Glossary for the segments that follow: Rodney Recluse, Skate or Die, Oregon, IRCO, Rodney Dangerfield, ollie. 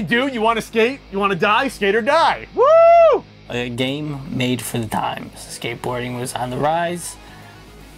you do? You want to skate? You want to die? Skate or die. Woo! A game made for the times. Skateboarding was on the rise,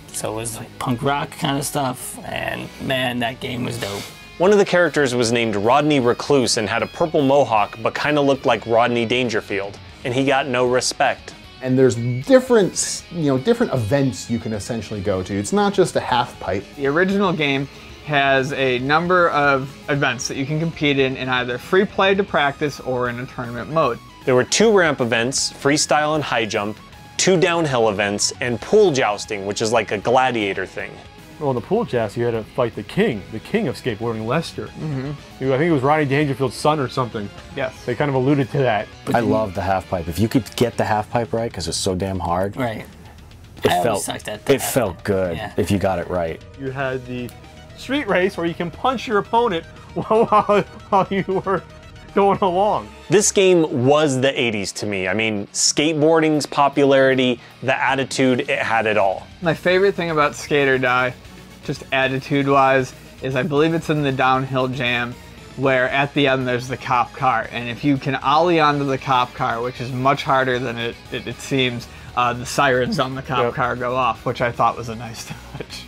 so it was like punk rock kind of stuff, and man, that game was dope. One of the characters was named Rodney Recluse and had a purple mohawk, but kind of looked like Rodney Dangerfield, and he got no respect. And there's different, different events you can essentially go to. It's not just a half pipe. The original game has a number of events that you can compete in either free play to practice or in a tournament mode. There were 2 ramp events, freestyle and high jump, 2 downhill events, and pool jousting, which is like a gladiator thing. Well, in the pool joust, you had to fight the king of skateboarding, Lester. I think it was Rodney Dangerfield's son or something. Yes. They kind of alluded to that. But I love the half pipe. If you could get the half pipe right, because it's so damn hard. Right. It felt good if you got it right. You had the street race where you can punch your opponent while you were going along. This game was the 80s to me. I mean, skateboarding's popularity, the attitude, it had it all. My favorite thing about Skate or Die, just attitude-wise, is I believe it's in the downhill jam where at the end there's the cop car, and if you can ollie onto the cop car, which is much harder than it seems, the sirens on the cop car go off, which I thought was a nice touch.